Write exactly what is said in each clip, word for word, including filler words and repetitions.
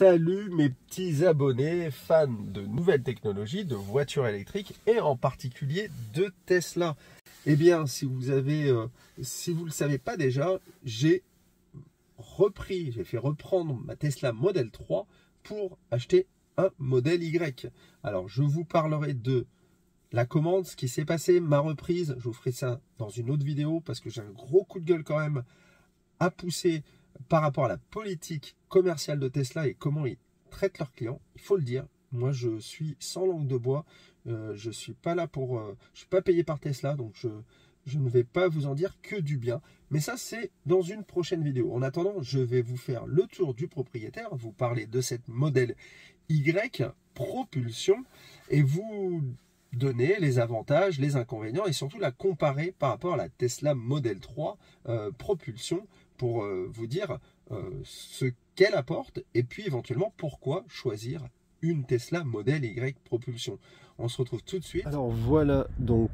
Salut mes petits abonnés, fans de nouvelles technologies, de voitures électriques et en particulier de Tesla. Eh bien, si vous avez, euh, si vous le savez pas déjà, j'ai repris, j'ai fait reprendre ma Tesla Model trois pour acheter un modèle Y. Alors, je vous parlerai de la commande, ce qui s'est passé, ma reprise. Je vous ferai ça dans une autre vidéo parce que j'ai un gros coup de gueule quand même à pousser par rapport à la politique commerciale de Tesla et comment ils traitent leurs clients. Il faut le dire, moi je suis sans langue de bois, euh, je suis pas là pour, euh, je suis pas payé par Tesla, donc je, je ne vais pas vous en dire que du bien. Mais ça, c'est dans une prochaine vidéo. En attendant, je vais vous faire le tour du propriétaire, vous parler de cette modèle Y propulsion et vous donner les avantages, les inconvénients et surtout la comparer par rapport à la Tesla Model trois euh, propulsion, pour vous dire euh, ce qu'elle apporte et puis éventuellement pourquoi choisir une Tesla Model Y propulsion. On se retrouve tout de suite. Alors voilà donc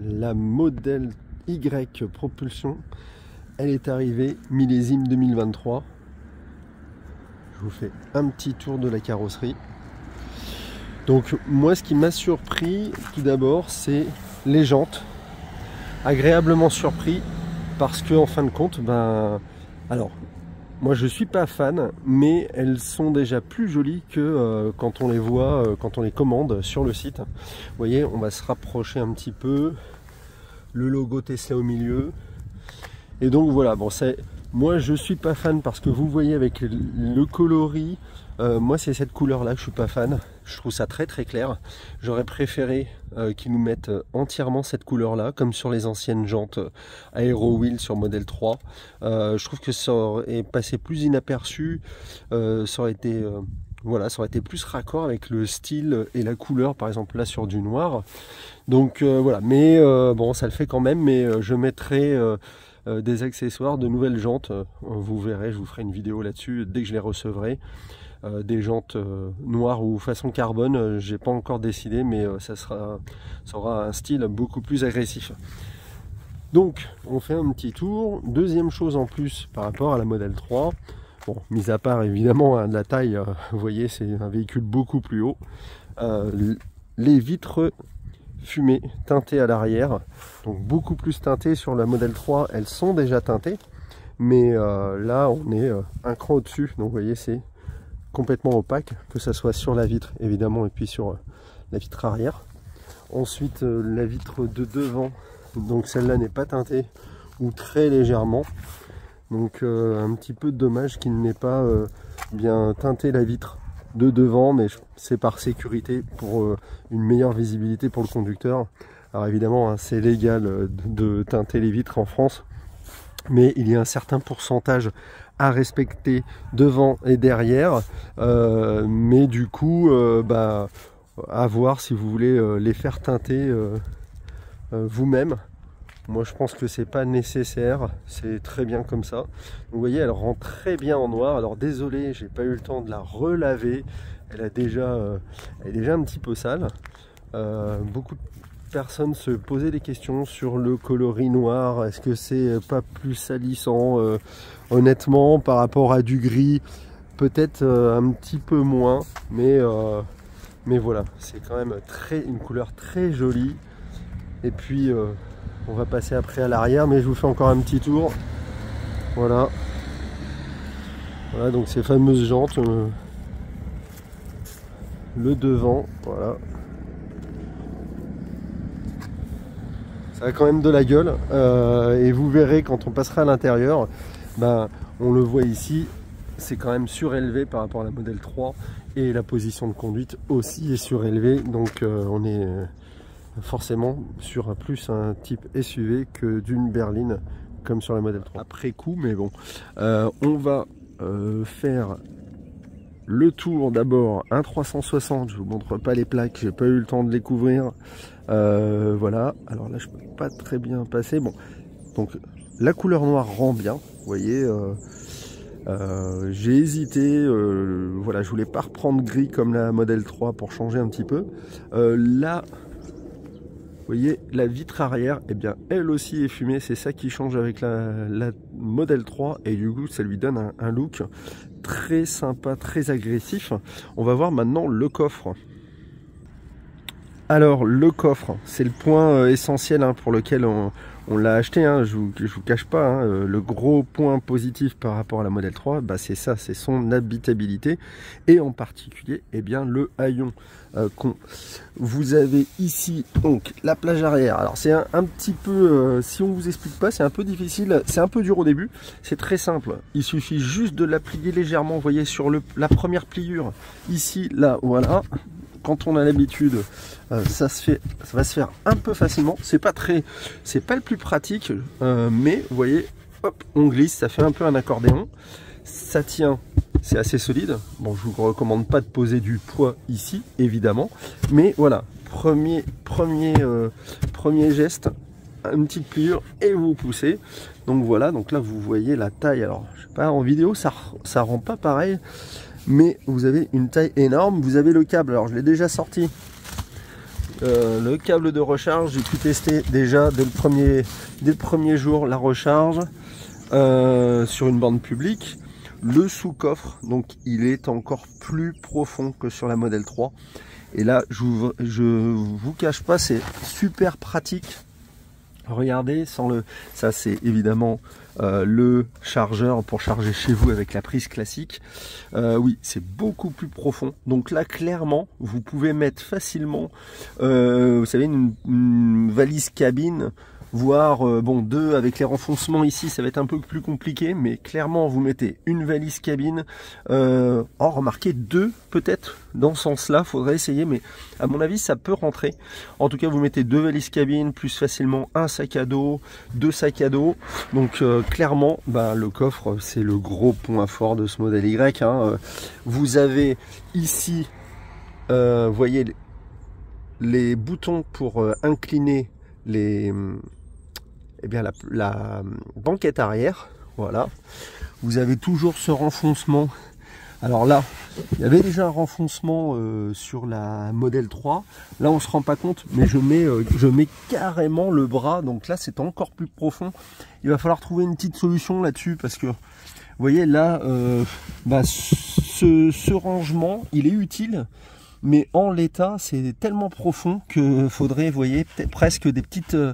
la Model Y propulsion. Elle est arrivée millésime deux mille vingt-trois. Je vous fais un petit tour de la carrosserie. Donc moi, ce qui m'a surpris tout d'abord, c'est les jantes. Agréablement surpris. Parce que en fin de compte, ben, alors, moi je suis pas fan, mais elles sont déjà plus jolies que euh, quand on les voit, euh, quand on les commande sur le site. Vous voyez, on va se rapprocher un petit peu, le logo Tesla au milieu. Et donc voilà, bon, c'est, moi je suis pas fan parce que vous voyez avec le coloris, euh, moi c'est cette couleur-là, je suis pas fan. Je trouve ça très très clair. J'aurais préféré euh, qu'ils nous mettent entièrement cette couleur-là, comme sur les anciennes jantes Aero Wheel sur Model trois. Euh, je trouve que ça aurait passé plus inaperçu. Euh, ça aurait été, euh, voilà, ça aurait été plus raccord avec le style et la couleur, par exemple là sur du noir. Donc euh, voilà. Mais euh, bon, ça le fait quand même. Mais euh, je mettrai euh, euh, des accessoires, de nouvelles jantes. Euh, vous verrez, je vous ferai une vidéo là-dessus dès que je les recevrai. Euh, des jantes euh, noires ou façon carbone, euh, j'ai pas encore décidé, mais euh, ça sera, ça aura un style beaucoup plus agressif. Donc on fait un petit tour. Deuxième chose en plus par rapport à la Model trois, bon, mis à part évidemment hein, de la taille, euh, vous voyez c'est un véhicule beaucoup plus haut, euh, les vitres fumées teintées à l'arrière, donc beaucoup plus teintées. Sur la Model trois elles sont déjà teintées, mais euh, là on est euh, un cran au dessus, donc vous voyez c'est complètement opaque, que ça soit sur la vitre évidemment et puis sur euh, la vitre arrière. Ensuite euh, la vitre de devant, donc celle-là n'est pas teintée ou très légèrement, donc euh, un petit peu dommage qu'il n'ait pas euh, bien teinté la vitre de devant, mais c'est par sécurité pour euh, une meilleure visibilité pour le conducteur. Alors évidemment hein, c'est légal euh, de, de teinter les vitres en France, mais il y a un certain pourcentage à respecter devant et derrière, euh, mais du coup euh, bah, à voir si vous voulez euh, les faire teinter euh, euh, vous-même. Moi je pense que c'est pas nécessaire, c'est très bien comme ça. Vous voyez, elle rend très bien en noir. Alors désolé, j'ai pas eu le temps de la relaver, elle a déjà euh, elle est déjà un petit peu sale. Euh, beaucoup de personnes se posaient des questions sur le coloris noir, est-ce que c'est pas plus salissant? euh, Honnêtement, par rapport à du gris, peut-être euh, un petit peu moins, mais, euh, mais voilà, c'est quand même très, une couleur très jolie. Et puis, euh, on va passer après à l'arrière, mais je vous fais encore un petit tour. Voilà. Voilà, donc ces fameuses jantes. Euh, le devant, voilà. Ça a quand même de la gueule. Euh, et vous verrez quand on passera à l'intérieur. Ben, on le voit ici, c'est quand même surélevé par rapport à la Model trois, et la position de conduite aussi est surélevée, donc euh, on est euh, forcément sur un plus un type S U V que d'une berline comme sur la Model trois. Après coup, mais bon, euh, on va euh, faire le tour d'abord, un trois cent soixante, je vous montre pas les plaques, j'ai pas eu le temps de les couvrir, euh, voilà, alors là je peux pas très bien passer, bon, donc la couleur noire rend bien. Vous voyez, euh, euh, j'ai hésité, euh, voilà, je voulais pas reprendre gris comme la Model trois pour changer un petit peu. Euh, là, Vous voyez, la vitre arrière, eh bien, elle aussi est fumée. C'est ça qui change avec la, la Model trois. Et du coup, ça lui donne un, un look très sympa, très agressif. On va voir maintenant le coffre. Alors, le coffre, c'est le point essentiel hein, pour lequel on, on l'a acheté. Hein, je vous, je vous cache pas, hein, le gros point positif par rapport à la Model trois, bah, c'est ça, c'est son habitabilité. Et en particulier, eh bien, le haillon euh, con. Vous avez ici donc la plage arrière. Alors, c'est un, un petit peu, euh, si on vous explique pas, c'est un peu difficile, c'est un peu dur au début. C'est très simple. Il suffit juste de la plier légèrement, vous voyez, sur le, la première pliure. Ici, là, voilà. Quand on a l'habitude, euh, ça se fait, ça va se faire un peu facilement. C'est pas très, c'est pas le plus pratique, euh, mais vous voyez, hop, on glisse, ça fait un peu un accordéon. Ça tient, c'est assez solide. Bon, je vous recommande pas de poser du poids ici, évidemment, mais voilà, premier, premier, euh, premier geste, une petite pliure et vous poussez. Donc voilà, donc là vous voyez la taille. Alors, je sais pas, en vidéo, ça, ça rend pas pareil. Mais vous avez une taille énorme, vous avez le câble, alors je l'ai déjà sorti, euh, le câble de recharge, j'ai pu tester déjà dès le premier, dès le premier jour la recharge euh, sur une borne publique. Le sous-coffre, donc il est encore plus profond que sur la Model trois, et là je vous, je vous cache pas, c'est super pratique. Regardez, sans le, ça c'est évidemment euh, le chargeur pour charger chez vous avec la prise classique. Euh, oui, c'est beaucoup plus profond. Donc là, clairement, vous pouvez mettre facilement, euh, vous savez, une, une valise cabine, voire euh, bon deux avec les renfoncements ici, ça va être un peu plus compliqué, mais clairement, vous mettez une valise cabine. Euh, oh, remarquez deux peut-être. Dans ce sens-là, faudrait essayer, mais à mon avis, ça peut rentrer. En tout cas, vous mettez deux valises cabine, plus facilement un sac à dos, deux sacs à dos. Donc, euh, clairement, bah, le coffre, c'est le gros point fort de ce modèle Y. Hein. Vous avez ici, euh, voyez, les boutons pour euh, incliner les, eh bien, la, la banquette arrière. Voilà. Vous avez toujours ce renfoncement. Alors là, il y avait déjà un renfoncement euh, sur la Model trois. Là, on ne se rend pas compte, mais je mets, euh, je mets carrément le bras. Donc là, c'est encore plus profond. Il va falloir trouver une petite solution là-dessus parce que, vous voyez, là, euh, bah, ce, ce rangement, il est utile. Mais en l'état, c'est tellement profond que faudrait, vous voyez, presque des petites... Euh,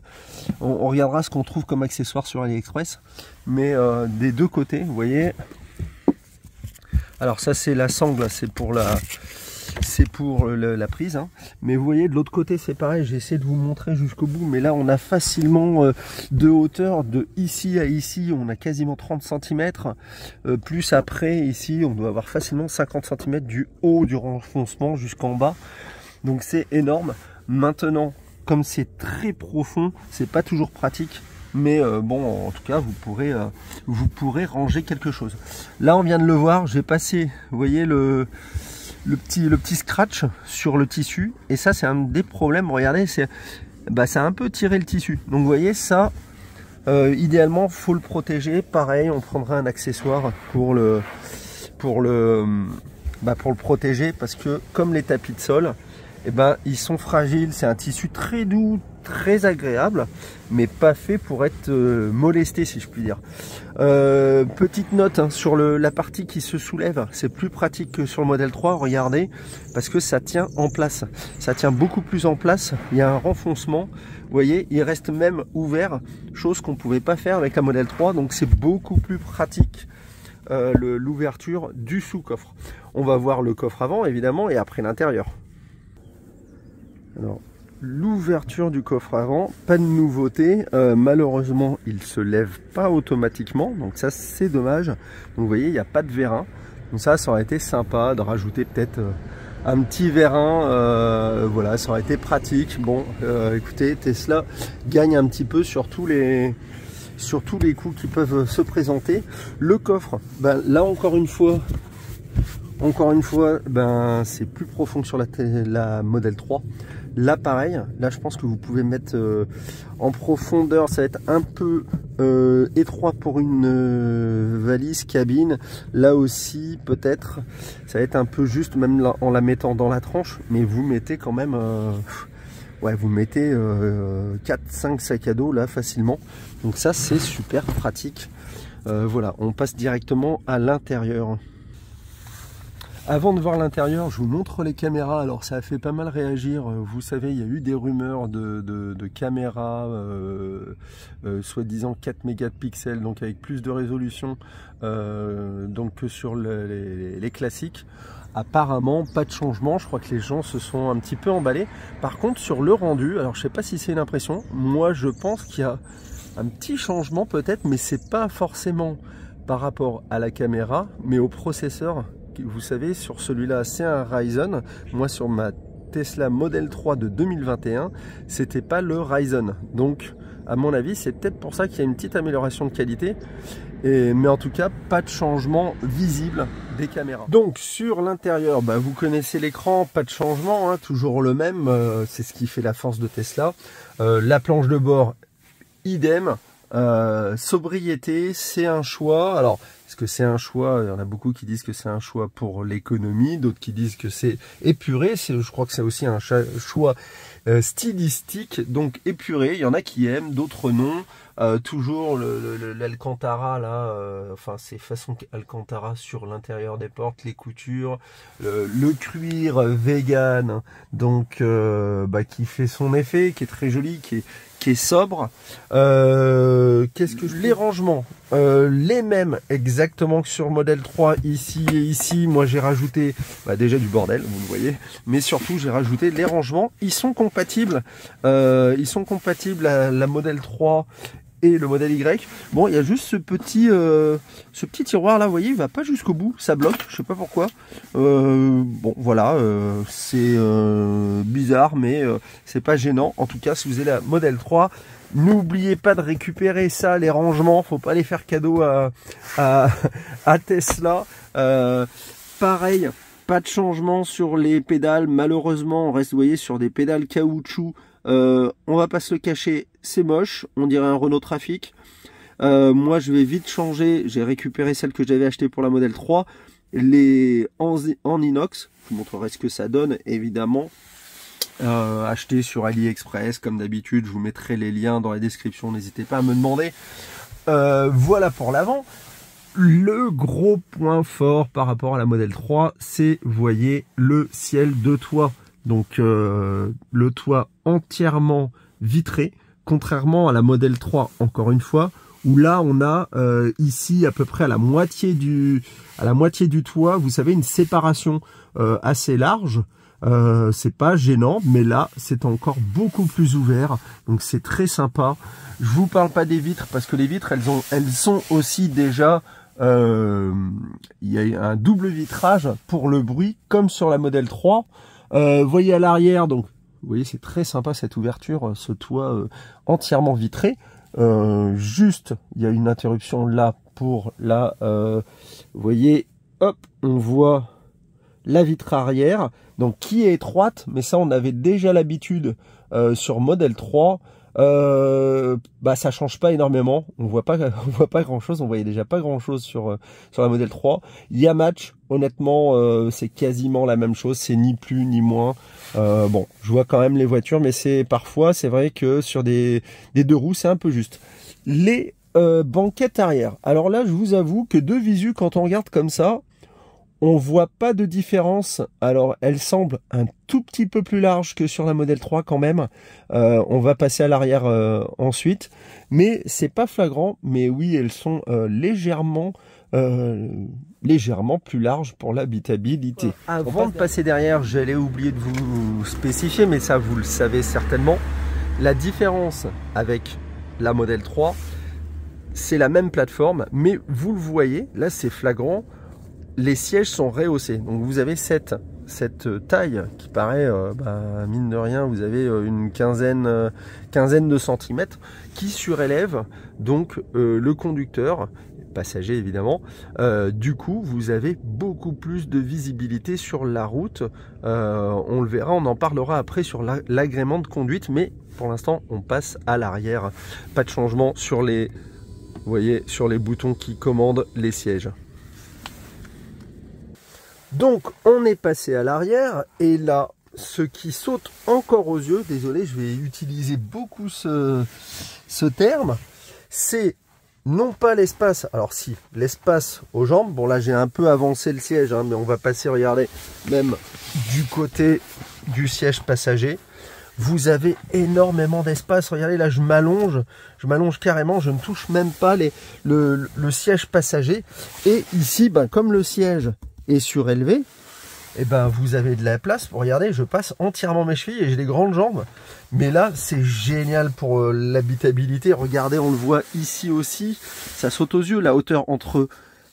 on, on regardera ce qu'on trouve comme accessoire sur AliExpress. Mais euh, des deux côtés, vous voyez... Alors ça c'est la sangle, c'est pour la, c'est pour le, la prise. Hein. Mais vous voyez de l'autre côté c'est pareil, j'ai essayé de vous montrer jusqu'au bout. Mais là on a facilement euh, de hauteur de ici à ici, on a quasiment trente centimètres. Euh, plus après ici on doit avoir facilement cinquante centimètres du haut du renfoncement jusqu'en bas. Donc c'est énorme. Maintenant comme c'est très profond, c'est pas toujours pratique. Mais euh, bon, en tout cas, vous pourrez, euh, vous pourrez ranger quelque chose. Là, on vient de le voir, j'ai passé, vous voyez, le, le, petit, le petit scratch sur le tissu. Et ça, c'est un des problèmes, regardez, c'est, bah, ça a un peu tiré le tissu. Donc, vous voyez, ça, euh, idéalement, il faut le protéger. Pareil, on prendra un accessoire pour le, pour le, bah, pour le protéger. Parce que, comme les tapis de sol, eh ben, ils sont fragiles. C'est un tissu très doux, très agréable, mais pas fait pour être euh, molesté si je puis dire. Euh, petite note hein, sur le, la partie qui se soulève, c'est plus pratique que sur le Model trois, regardez, parce que ça tient en place, ça tient beaucoup plus en place, il y a un renfoncement, vous voyez, il reste même ouvert, chose qu'on ne pouvait pas faire avec la Model trois, donc c'est beaucoup plus pratique euh, l'ouverture du sous-coffre. On va voir le coffre avant évidemment et après l'intérieur. Alors l'ouverture du coffre avant, pas de nouveauté, euh, malheureusement il se lève pas automatiquement, donc ça c'est dommage. Donc vous voyez il n'y a pas de vérin, donc ça ça aurait été sympa de rajouter peut-être euh, un petit vérin, euh, voilà ça aurait été pratique. Bon euh, écoutez, Tesla gagne un petit peu sur tous les, sur tous les coups qui peuvent se présenter. Le coffre, ben, là encore une fois, Encore une fois, ben, c'est plus profond que sur la, la Model trois. Là, pareil, là, je pense que vous pouvez mettre euh, en profondeur. Ça va être un peu euh, étroit pour une euh, valise cabine. Là aussi, peut-être, ça va être un peu juste, même là, en la mettant dans la tranche. Mais vous mettez quand même... Euh, ouais, vous mettez euh, quatre cinq sacs à dos là facilement. Donc ça c'est super pratique. Euh, voilà, on passe directement à l'intérieur. Avant de voir l'intérieur, je vous montre les caméras. Alors ça a fait pas mal réagir, vous savez, il y a eu des rumeurs de, de, de caméras euh, euh, soi-disant quatre mégapixels, donc avec plus de résolution euh, donc que sur le, les, les classiques. Apparemment pas de changement, je crois que les gens se sont un petit peu emballés. Par contre sur le rendu, alors je sais pas si c'est une impression, moi je pense qu'il y a un petit changement peut-être, mais c'est pas forcément par rapport à la caméra, mais au processeur. Vous savez, sur celui-là, c'est un Ryzen. Moi, sur ma Tesla Model trois de deux mille vingt et un, c'était pas le Ryzen. Donc, à mon avis, c'est peut-être pour ça qu'il y a une petite amélioration de qualité. Et, mais en tout cas, pas de changement visible des caméras. Donc, sur l'intérieur, bah, vous connaissez l'écran, pas de changement, hein, toujours le même. Euh, c'est ce qui fait la force de Tesla. Euh, la planche de bord, idem. Euh, sobriété, c'est un choix. Alors, est-ce que c'est un choix? Il y en a beaucoup qui disent que c'est un choix pour l'économie, d'autres qui disent que c'est épuré. Je crois que c'est aussi un choix euh, stylistique, donc épuré. Il y en a qui aiment, d'autres non. Euh, toujours l'Alcantara, le, le, là, euh, enfin, c'est façon Alcantara sur l'intérieur des portes, les coutures, le, le cuir vegan, donc euh, bah, qui fait son effet, qui est très joli, qui est qui est sobre. Euh, qu'est-ce que je... Les rangements, euh, les mêmes exactement que sur Model trois, ici et ici. Moi j'ai rajouté bah, déjà du bordel, vous le voyez, mais surtout j'ai rajouté les rangements. Ils sont compatibles, euh, ils sont compatibles à la Model trois et le Model Y. Bon, il y a juste ce petit, euh, ce petit tiroir là, vous voyez, il va pas jusqu'au bout, ça bloque, je sais pas pourquoi. Euh, bon, voilà, euh, c'est euh, bizarre, mais euh, c'est pas gênant. En tout cas, si vous avez la Model trois, n'oubliez pas de récupérer ça, les rangements, faut pas les faire cadeau à, à, à Tesla. Euh, pareil, pas de changement sur les pédales, malheureusement, on reste, vous voyez, sur des pédales caoutchouc. Euh, on va pas se le cacher, c'est moche, on dirait un Renault Trafic. Euh, moi je vais vite changer, j'ai récupéré celle que j'avais achetée pour la Model trois, les en, en inox, je vous montrerai ce que ça donne évidemment. Euh, acheté sur AliExpress comme d'habitude, je vous mettrai les liens dans la description, n'hésitez pas à me demander. Euh, voilà pour l'avant. Le gros point fort par rapport à la Model trois, c'est, vous voyez, le ciel de toit. Donc euh, le toit entièrement vitré, contrairement à la Model trois, encore une fois, où là on a euh, ici à peu près à la moitié du, à la moitié du toit, vous savez, une séparation euh, assez large. Euh, c'est pas gênant, mais là c'est encore beaucoup plus ouvert, donc c'est très sympa. Je vous parle pas des vitres parce que les vitres elles ont, elles sont aussi déjà. Euh, il y a un double vitrage pour le bruit, comme sur la Model trois. Euh, voyez à l'arrière, donc vous voyez c'est très sympa cette ouverture, ce toit euh, entièrement vitré. Euh, juste, il y a une interruption là pour là. Euh, vous voyez, hop, on voit la vitre arrière, donc qui est étroite, mais ça on avait déjà l'habitude euh, sur Model trois. Euh, bah ça change pas énormément, on voit pas, on voit pas grand chose, on voyait déjà pas grand chose sur euh, sur la Model trois. Il y a match, honnêtement, euh, c'est quasiment la même chose, c'est ni plus ni moins. Euh, bon, je vois quand même les voitures, mais c'est parfois, c'est vrai que sur des des deux roues, c'est un peu juste. Les euh, banquettes arrière. Alors là, je vous avoue que de visu, quand on regarde comme ça, on voit pas de différence. Alors, elle semble un tout petit peu plus large que sur la Model trois quand même. Euh, on va passer à l'arrière euh, ensuite, mais c'est pas flagrant. Mais oui, elles sont euh, légèrement, euh, légèrement plus larges pour l'habitabilité. Avant de passer derrière, j'allais oublier de vous spécifier, mais ça vous le savez certainement. La différence avec la Model trois, c'est la même plateforme, mais vous le voyez, là c'est flagrant. Les sièges sont rehaussés, donc vous avez cette, cette taille qui paraît, euh, bah, mine de rien, vous avez une quinzaine, euh, quinzaine de centimètres qui surélève donc euh, le conducteur, passager évidemment. Euh, du coup, vous avez beaucoup plus de visibilité sur la route. Euh, on le verra, on en parlera après sur l'agrément de conduite, mais pour l'instant, on passe à l'arrière. Pas de changement sur les, vous voyez, sur les boutons qui commandent les sièges. Donc on est passé à l'arrière et là ce qui saute encore aux yeux, désolé, je vais utiliser beaucoup ce, ce terme, c'est non pas l'espace, alors si, l'espace aux jambes, bon là j'ai un peu avancé le siège, hein, mais on va passer, regardez, même du côté du siège passager, vous avez énormément d'espace, regardez là je m'allonge, je m'allonge carrément, je ne touche même pas les, le, le siège passager, et ici, ben, comme le siège est surélevé, et eh ben vous avez de la place. Regardez, je passe entièrement mes chevilles et j'ai des grandes jambes. Mais là, c'est génial pour euh, l'habitabilité. Regardez, on le voit ici aussi. Ça saute aux yeux, la hauteur entre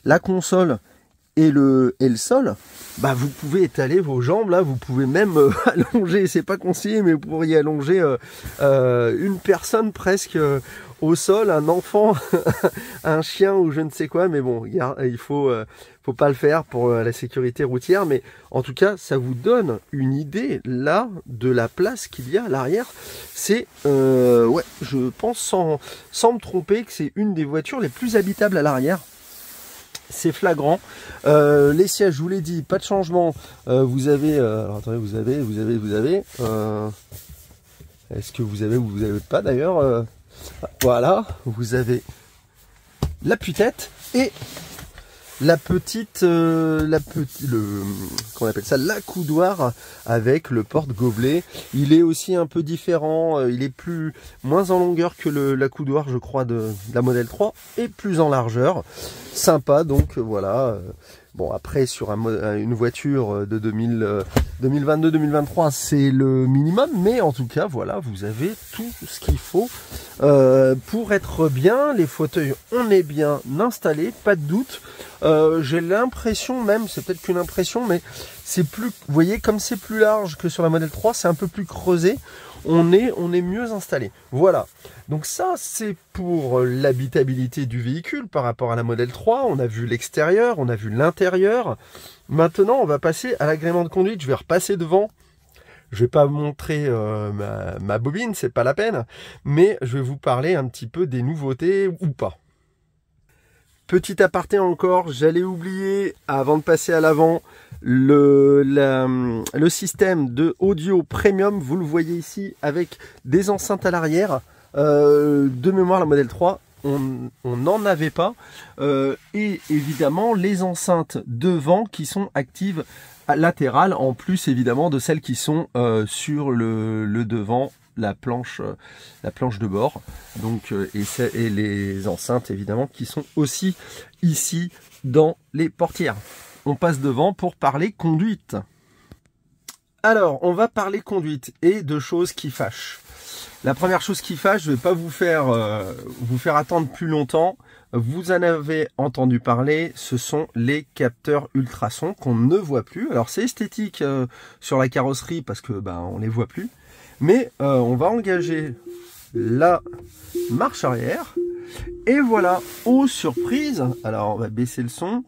la console et le, et le sol. Bah, vous pouvez étaler vos jambes, là. Vous pouvez même euh, allonger, c'est pas conseillé, mais vous pourriez allonger euh, euh, une personne presque euh, au sol, un enfant, un chien ou je ne sais quoi. Mais bon, regarde, il faut... Euh, faut pas le faire pour la sécurité routière, mais en tout cas ça vous donne une idée là de la place qu'il y a à l'arrière. C'est euh, ouais, je pense sans, sans me tromper que c'est une des voitures les plus habitables à l'arrière. C'est flagrant. Euh, les sièges, je vous l'ai dit, pas de changement. Euh, vous avez euh, alors attendez, vous avez vous avez vous avez euh, est-ce que vous avez ou vous avez pas d'ailleurs euh, voilà, vous avez l'appui-tête et la petite, euh, la petite, le, qu'on appelle ça, l'accoudoir avec le porte-gobelet. Il est aussi un peu différent. Euh, il est plus, moins en longueur que le, l'accoudoir, je crois, de, de la Model trois et plus en largeur. Sympa, donc euh, voilà. Bon, après, sur un, une voiture de deux mille vingt-deux deux mille vingt-trois, c'est le minimum. Mais en tout cas, voilà, vous avez tout ce qu'il faut euh, pour être bien. Les fauteuils, on est bien installés, pas de doute. Euh, j'ai l'impression même, c'est peut-être qu'une impression, mais c'est plus, vous voyez, comme c'est plus large que sur la Model trois, c'est un peu plus creusé. On est, on est mieux installé. Voilà. Donc ça, c'est pour l'habitabilité du véhicule par rapport à la Model trois. On a vu l'extérieur, on a vu l'intérieur. Maintenant, on va passer à l'agrément de conduite. Je vais repasser devant. Je vais pas vous montrer euh, ma, ma bobine, c'est pas la peine. Mais je vais vous parler un petit peu des nouveautés ou pas. Petit aparté encore, j'allais oublier, avant de passer à l'avant, le, la, le système de audio premium, vous le voyez ici, avec des enceintes à l'arrière. Euh, de mémoire, la Model trois, on n'en avait pas. Euh, et évidemment, les enceintes devant qui sont actives latérales, en plus évidemment de celles qui sont euh, sur le, le devant. La planche, la planche de bord, donc et, et les enceintes évidemment qui sont aussi ici dans les portières. On passe devant pour parler conduite. Alors on va parler conduite et de choses qui fâchent. La première chose qui fâche, je ne vais pas vous faire euh, vous faire attendre plus longtemps. Vous en avez entendu parler, ce sont les capteurs ultrasons qu'on ne voit plus. Alors c'est esthétique euh, sur la carrosserie parce que ben on les voit plus. Mais euh, on va engager la marche arrière. Et voilà, aux surprises, alors on va baisser le son.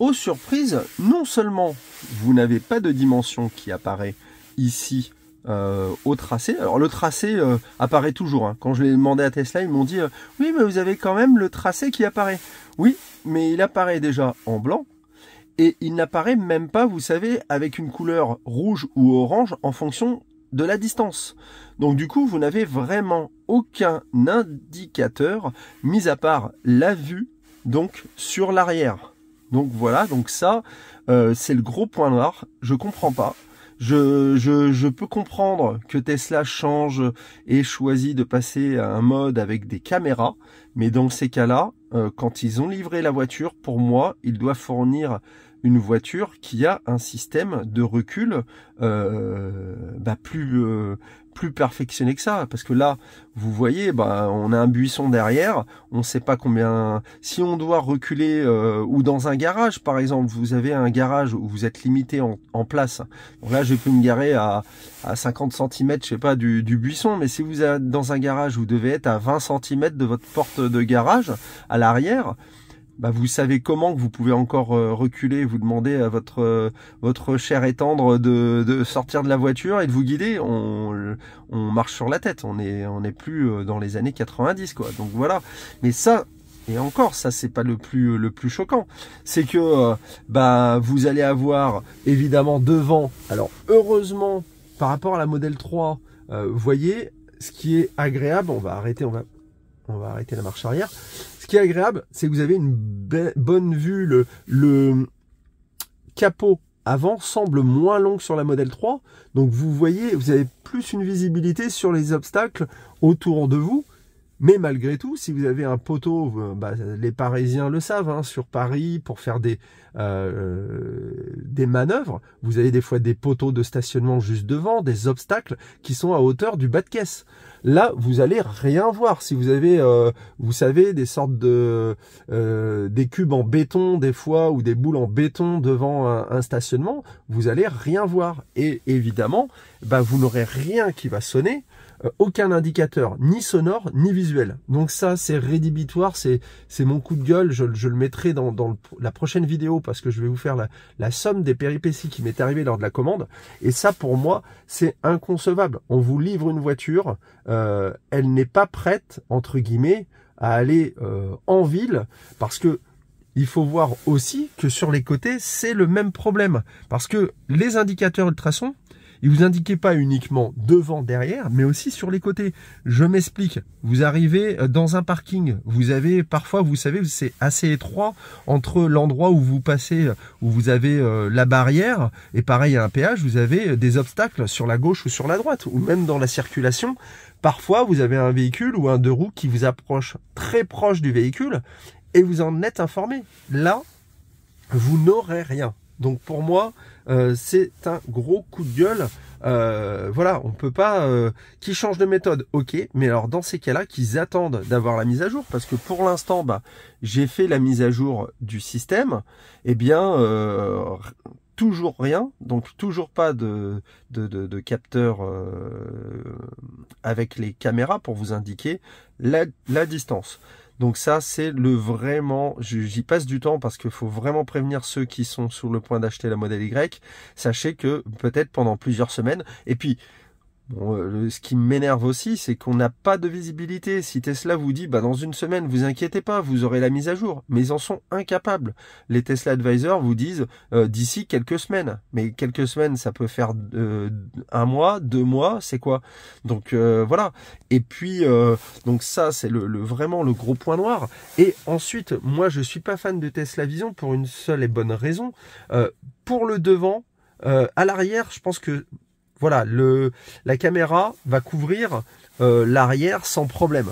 Aux surprises, non seulement vous n'avez pas de dimension qui apparaît ici euh, au tracé. Alors le tracé euh, apparaît toujours. Hein. Quand je l'ai demandé à Tesla, ils m'ont dit euh, « Oui, mais vous avez quand même le tracé qui apparaît. » Oui, mais il apparaît déjà en blanc. Et il n'apparaît même pas, vous savez, avec une couleur rouge ou orange en fonction de la distance. Donc du coup, vous n'avez vraiment aucun indicateur, mis à part la vue, donc sur l'arrière. Donc voilà, donc ça, euh, c'est le gros point noir. Je comprends pas. Je, je, je peux comprendre que Tesla change et choisit de passer à un mode avec des caméras, mais dans ces cas-là, euh, quand ils ont livré la voiture, pour moi, ils doivent fournir une voiture qui a un système de recul euh, bah plus euh, plus perfectionné que ça, parce que là vous voyez, bah on a un buisson derrière, on sait pas combien, si on doit reculer euh, ou dans un garage par exemple, vous avez un garage où vous êtes limité en, en place, donc là j'ai pu me garer à, à cinquante centimètres, je sais pas, du, du buisson, mais si vous êtes dans un garage, vous devez être à vingt centimètres de votre porte de garage à l'arrière. Bah vous savez comment que vous pouvez encore reculer, vous demander à votre votre cher et tendre de, de sortir de la voiture et de vous guider. On, on marche sur la tête, on est on n'est plus dans les années quatre-vingt-dix quoi. Donc voilà. Mais ça, et encore, ça c'est pas le plus le plus choquant, c'est que bah vous allez avoir évidemment devant. Alors heureusement Par rapport à la Model trois, euh, vous voyez, ce qui est agréable, on va arrêter, on va, on va arrêter la marche arrière. Ce qui est agréable, c'est que vous avez une bonne vue, le, le capot avant semble moins long que sur la Model trois. Donc vous voyez, vous avez plus une visibilité sur les obstacles autour de vous. Mais malgré tout, si vous avez un poteau, bah, les Parisiens le savent, hein, sur Paris, pour faire des, euh, des manœuvres, vous avez des fois des poteaux de stationnement juste devant, des obstacles qui sont à hauteur du bas de caisse. Là, vous allez rien voir. Si vous avez, euh, vous savez, des sortes de euh, des cubes en béton des fois, ou des boules en béton devant un, un stationnement, vous allez rien voir. Et évidemment, bah, vous n'aurez rien qui va sonner. Aucun indicateur, ni sonore, ni visuel. Donc ça, c'est rédhibitoire, c'est mon coup de gueule. Je, je le mettrai dans, dans le, la prochaine vidéo, parce que je vais vous faire la, la somme des péripéties qui m'est arrivée lors de la commande. Et ça, pour moi, c'est inconcevable. On vous livre une voiture, euh, elle n'est pas prête, entre guillemets, à aller euh, en ville, parce que il faut voir aussi que sur les côtés, c'est le même problème. Parce que les indicateurs ultrasons, il ne vous indiquait pas uniquement devant, derrière, mais aussi sur les côtés. Je m'explique. Vous arrivez dans un parking. Vous avez parfois, vous savez, c'est assez étroit entre l'endroit où vous passez, où vous avez la barrière, et pareil à un péage, vous avez des obstacles sur la gauche ou sur la droite, ou même dans la circulation. Parfois, vous avez un véhicule ou un deux roues qui vous approche très proche du véhicule et vous en êtes informé. Là, vous n'aurez rien. Donc pour moi, euh, c'est un gros coup de gueule. Euh, voilà, on peut pas... Euh, qu'ils changent de méthode, ok. Mais alors dans ces cas-là, qu'ils attendent d'avoir la mise à jour. Parce que pour l'instant, bah, j'ai fait la mise à jour du système. Eh bien, euh, toujours rien. Donc toujours pas de, de, de, de capteur euh, avec les caméras pour vous indiquer la, la distance. Donc ça, c'est le vraiment, j'y passe du temps parce qu'il faut vraiment prévenir ceux qui sont sur le point d'acheter la Model Y. Sachez que peut-être pendant plusieurs semaines. Et puis, bon, ce qui m'énerve aussi, c'est qu'on n'a pas de visibilité. Si Tesla vous dit, bah, dans une semaine, vous inquiétez pas, vous aurez la mise à jour. Mais ils en sont incapables. Les Tesla Advisors vous disent euh, d'ici quelques semaines. Mais quelques semaines, ça peut faire euh, un mois, deux mois, c'est quoi? Donc euh, voilà. Et puis, euh, donc ça, c'est le, le, vraiment le gros point noir. Et ensuite, moi, je suis pas fan de Tesla Vision pour une seule et bonne raison. Euh, pour le devant, euh, à l'arrière, je pense que... Voilà, le, la caméra va couvrir euh, l'arrière sans problème.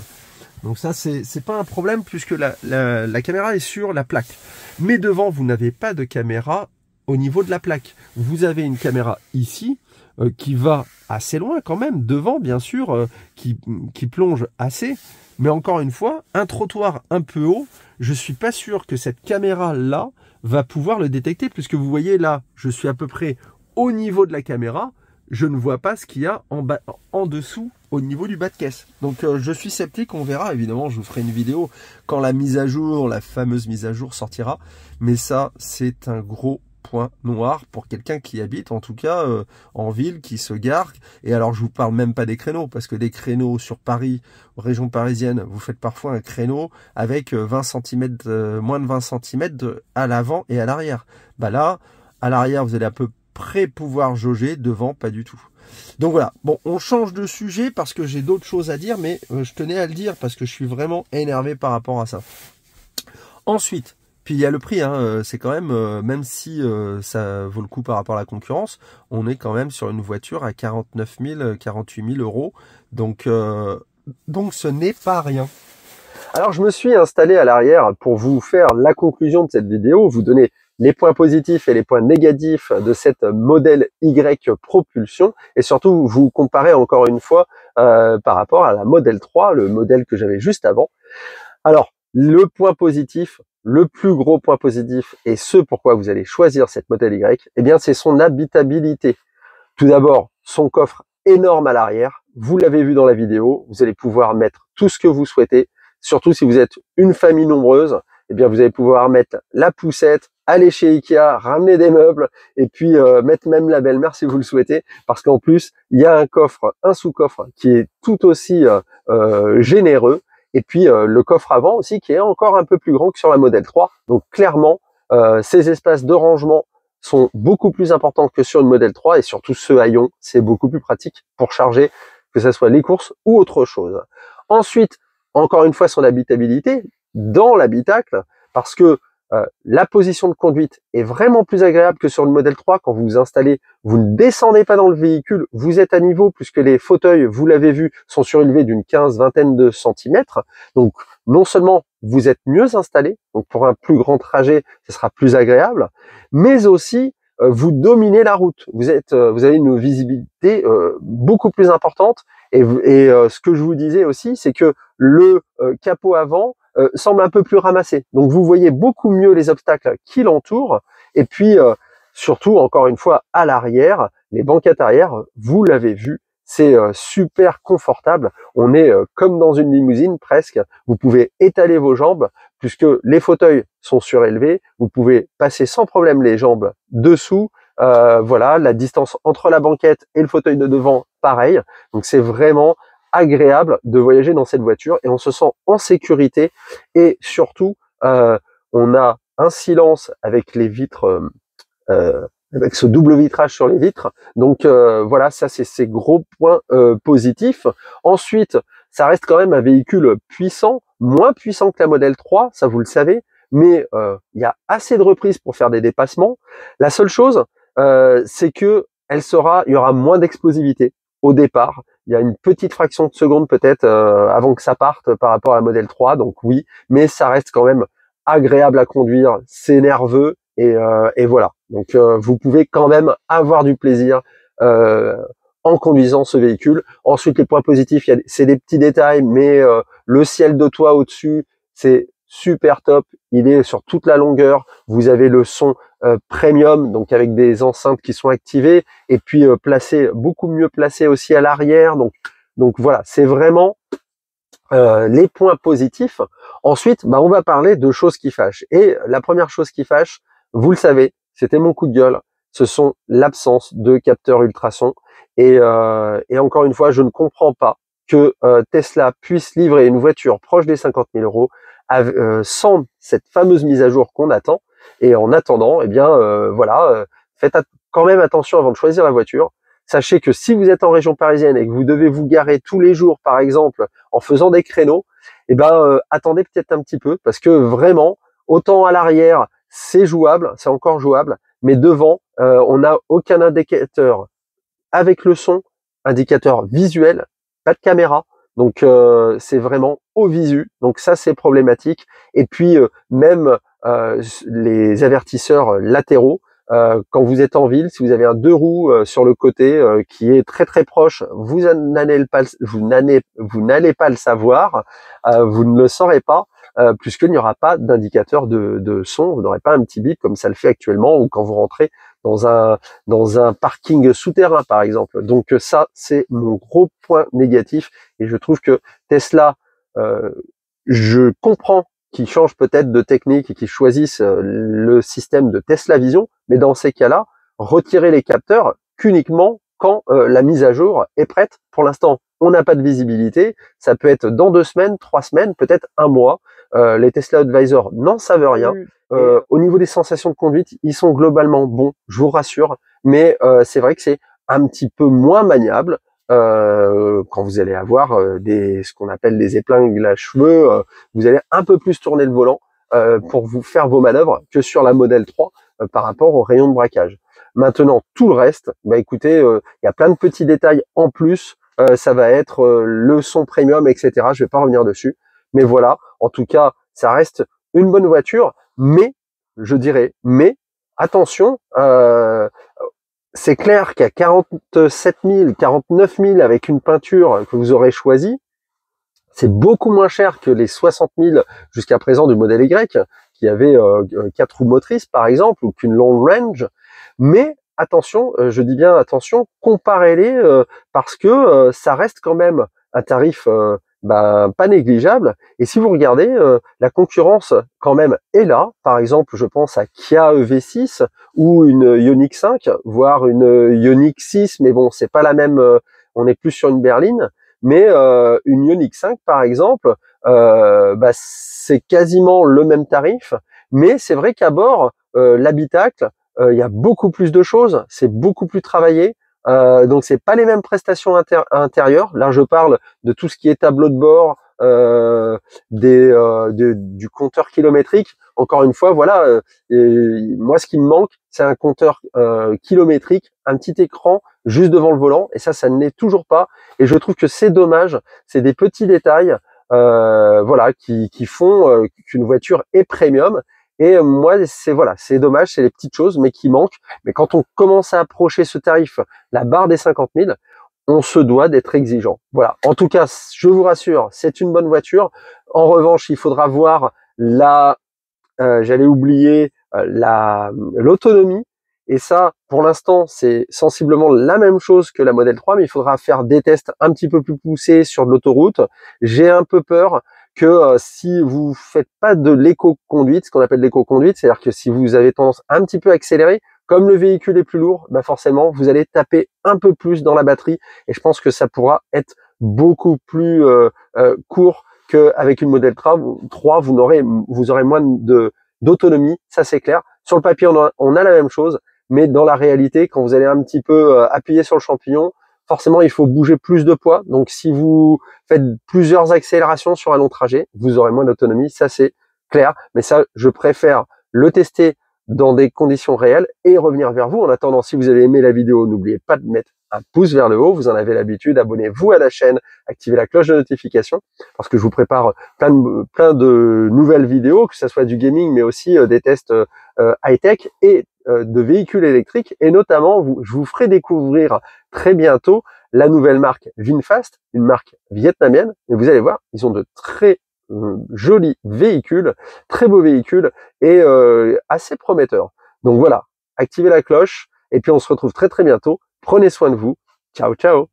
Donc ça, c'est pas un problème puisque la, la, la caméra est sur la plaque. Mais devant, vous n'avez pas de caméra au niveau de la plaque. Vous avez une caméra ici euh, qui va assez loin quand même, devant bien sûr, euh, qui, qui plonge assez. Mais encore une fois, un trottoir un peu haut, je suis pas sûr que cette caméra-là va pouvoir le détecter puisque vous voyez là, je suis à peu près au niveau de la caméra. Je ne vois pas ce qu'il y a en, bas, en dessous au niveau du bas de caisse. Donc euh, je suis sceptique, on verra. Évidemment, je vous ferai une vidéo quand la mise à jour, la fameuse mise à jour sortira. Mais ça, c'est un gros point noir pour quelqu'un qui habite, en tout cas euh, en ville, qui se gare. Et alors, je vous parle même pas des créneaux, parce que des créneaux sur Paris, région parisienne, vous faites parfois un créneau avec vingt centimètres, euh, moins de vingt centimètres de, à l'avant et à l'arrière. Bah là, à l'arrière, vous allez un peu près pouvoir jauger, devant pas du tout. Donc voilà, bon, on change de sujet parce que j'ai d'autres choses à dire, mais je tenais à le dire parce que je suis vraiment énervé par rapport à ça. Ensuite, puis il y a le prix, hein, c'est quand même, même si ça vaut le coup par rapport à la concurrence, on est quand même sur une voiture à quarante-neuf mille, quarante-huit mille euros, donc, euh, donc ce n'est pas rien. Alors je me suis installé à l'arrière pour vous faire la conclusion de cette vidéo, vous donner les points positifs et les points négatifs de cette Model Y propulsion et surtout vous comparer encore une fois euh, par rapport à la Model trois, le modèle que j'avais juste avant. Alors le point positif, le plus gros point positif et ce pourquoi vous allez choisir cette Model Y, eh bien c'est son habitabilité. Tout d'abord, son coffre énorme à l'arrière, vous l'avez vu dans la vidéo, vous allez pouvoir mettre tout ce que vous souhaitez, surtout si vous êtes une famille nombreuse, eh bien vous allez pouvoir mettre la poussette, aller chez Ikea, ramener des meubles et puis euh, mettre même la belle-mère si vous le souhaitez, parce qu'en plus, il y a un coffre, un sous-coffre qui est tout aussi euh, euh, généreux et puis euh, le coffre avant aussi qui est encore un peu plus grand que sur la Model trois. Donc clairement, euh, ces espaces de rangement sont beaucoup plus importantes que sur une Model trois, et surtout ceux à ion, c'est beaucoup plus pratique pour charger, que ce soit les courses ou autre chose. Ensuite, encore une fois, son habitabilité dans l'habitacle, parce que euh, la position de conduite est vraiment plus agréable que sur le modèle trois. Quand vous vous installez, vous ne descendez pas dans le véhicule, vous êtes à niveau, puisque les fauteuils, vous l'avez vu, sont surélevés d'une quinzaine, vingtaine de centimètres. Donc, non seulement vous êtes mieux installé, donc pour un plus grand trajet, ce sera plus agréable, mais aussi euh, vous dominez la route. Vous êtes, euh, vous avez une visibilité euh, beaucoup plus importante. Et, et euh, ce que je vous disais aussi, c'est que le euh, capot avant euh, semble un peu plus ramassé. Donc, vous voyez beaucoup mieux les obstacles qui l'entourent. Et puis, euh, surtout, encore une fois, à l'arrière, les banquettes arrière, vous l'avez vu, c'est euh, super confortable. On est euh, comme dans une limousine presque. Vous pouvez étaler vos jambes puisque les fauteuils sont surélevés. Vous pouvez passer sans problème les jambes dessous. Euh, voilà, la distance entre la banquette et le fauteuil de devant, pareil. Donc, c'est vraiment agréable de voyager dans cette voiture et on se sent en sécurité. Et surtout, euh, on a un silence avec les vitres, euh, avec ce double vitrage sur les vitres. Donc, euh, voilà, ça, c'est ces gros points euh, positifs. Ensuite, ça reste quand même un véhicule puissant, moins puissant que la Model trois, ça vous le savez, mais euh, il y a assez de reprises pour faire des dépassements. La seule chose, Euh, c'est que elle sera, il y aura moins d'explosivité au départ. Il y a une petite fraction de seconde peut-être euh, avant que ça parte par rapport à la Model trois, donc oui, mais ça reste quand même agréable à conduire, c'est nerveux et, euh, et voilà. Donc euh, vous pouvez quand même avoir du plaisir euh, en conduisant ce véhicule. Ensuite, les points positifs, c'est des petits détails, mais euh, le ciel de toit au-dessus, c'est super top, il est sur toute la longueur, vous avez le son euh, premium, donc avec des enceintes qui sont activées, et puis euh, placé, beaucoup mieux placé aussi à l'arrière, donc, donc voilà, c'est vraiment euh, les points positifs. Ensuite, bah, on va parler de choses qui fâchent, et la première chose qui fâche, vous le savez, c'était mon coup de gueule, ce sont l'absence de capteurs ultrasons, et, euh, et encore une fois, je ne comprends pas que euh, Tesla puisse livrer une voiture proche des cinquante mille euros, Euh, sans cette fameuse mise à jour qu'on attend. Et en attendant, eh bien euh, voilà, euh, faites quand même attention avant de choisir la voiture. Sachez que si vous êtes en région parisienne et que vous devez vous garer tous les jours, par exemple, en faisant des créneaux, eh ben euh, attendez peut-être un petit peu, parce que vraiment, autant à l'arrière, c'est jouable, c'est encore jouable, mais devant, euh, on n'a aucun indicateur avec le son, indicateur visuel, pas de caméra. Donc, euh, c'est vraiment au visu. Donc, ça, c'est problématique. Et puis, euh, même euh, les avertisseurs latéraux, euh, quand vous êtes en ville, si vous avez un deux roues euh, sur le côté euh, qui est très, très proche, vous n'allez pas, vous n'allez, vous n'allez pas le savoir, euh, vous ne le saurez pas, euh, puisqu'il n'y aura pas d'indicateur de, de son. Vous n'aurez pas un petit bip comme ça le fait actuellement ou quand vous rentrez dans un, dans un parking souterrain, par exemple. Donc ça, c'est mon gros point négatif. Et je trouve que Tesla, euh, je comprends qu'ils changent peut-être de technique et qu'ils choisissent le système de Tesla Vision, mais dans ces cas-là, retirez les capteurs qu'uniquement quand euh, la mise à jour est prête. Pour l'instant, on n'a pas de visibilité. Ça peut être dans deux semaines, trois semaines, peut-être un mois. Euh, les Tesla Advisor n'en savent rien. Euh, au niveau des sensations de conduite, ils sont globalement bons, je vous rassure, mais euh, c'est vrai que c'est un petit peu moins maniable euh, quand vous allez avoir euh, des ce qu'on appelle des épingles à cheveux, euh, vous allez un peu plus tourner le volant euh, pour vous faire vos manœuvres que sur la Model trois euh, par rapport au rayon de braquage. Maintenant, tout le reste, bah écoutez, il euh, y a plein de petits détails en plus, euh, ça va être euh, le son premium, et cetera. Je vais pas revenir dessus, mais voilà, en tout cas, ça reste une bonne voiture. Mais, je dirais, mais, attention, euh, c'est clair qu'à quarante-sept mille, quarante-neuf mille avec une peinture que vous aurez choisie, c'est beaucoup moins cher que les soixante mille jusqu'à présent du modèle Y, qui avait euh, quatre roues motrices par exemple, ou qu'une long range. Mais attention, euh, je dis bien attention, comparez-les euh, parce que euh, ça reste quand même un tarif euh, ben, pas négligeable. Et si vous regardez, euh, la concurrence quand même est là. Par exemple, je pense à Kia E V six ou une IONIQ cinq, voire une IONIQ six, mais bon, c'est pas la même, euh, on est plus sur une berline. Mais euh, une IONIQ cinq, par exemple, euh, ben, c'est quasiment le même tarif. Mais c'est vrai qu'à bord, euh, l'habitacle, euh, y a beaucoup plus de choses, c'est beaucoup plus travaillé. Euh, donc c'est pas les mêmes prestations intér intérieures. Là, je parle de tout ce qui est tableau de bord, euh, des, euh, de, du compteur kilométrique. Encore une fois, voilà, euh, et moi ce qui me manque, c'est un compteur euh, kilométrique, un petit écran juste devant le volant. Et ça, ça ne l'est toujours pas. Et je trouve que c'est dommage. C'est des petits détails, euh, voilà, qui, qui font euh, qu'une voiture est premium. Et moi, c'est voilà, c'est dommage, c'est les petites choses, mais qui manquent. Mais quand on commence à approcher ce tarif, la barre des cinquante mille, on se doit d'être exigeant. Voilà. En tout cas, je vous rassure, c'est une bonne voiture. En revanche, il faudra voir la, euh, j'allais oublier euh, la l'autonomie. Et ça, pour l'instant, c'est sensiblement la même chose que la Model trois, mais il faudra faire des tests un petit peu plus poussés sur de l'autoroute. J'ai un peu peur que euh, si vous faites pas de l'éco-conduite, ce qu'on appelle l'éco-conduite, c'est-à-dire que si vous avez tendance un petit peu à accélérer, comme le véhicule est plus lourd, bah forcément, vous allez taper un peu plus dans la batterie. Et je pense que ça pourra être beaucoup plus euh, euh, court qu'avec une Model trois. Vous aurez, vous aurez moins de d'autonomie, ça c'est clair. Sur le papier, on a, on a la même chose. Mais dans la réalité, quand vous allez un petit peu euh, appuyer sur le champignon, forcément, il faut bouger plus de poids. Donc, si vous faites plusieurs accélérations sur un long trajet, vous aurez moins d'autonomie. Ça, c'est clair. Mais ça, je préfère le tester dans des conditions réelles et revenir vers vous. En attendant, si vous avez aimé la vidéo, n'oubliez pas de mettre un pouce vers le haut. Vous en avez l'habitude. Abonnez-vous à la chaîne. Activez la cloche de notification parce que je vous prépare plein de, plein de nouvelles vidéos, que ce soit du gaming, mais aussi euh, des tests euh, high-tech et de véhicules électriques, et notamment je vous ferai découvrir très bientôt la nouvelle marque VinFast, une marque vietnamienne, et vous allez voir, ils ont de très euh, jolis véhicules, très beaux véhicules et euh, assez prometteurs. Donc voilà, activez la cloche et puis on se retrouve très très bientôt. Prenez soin de vous. Ciao ciao.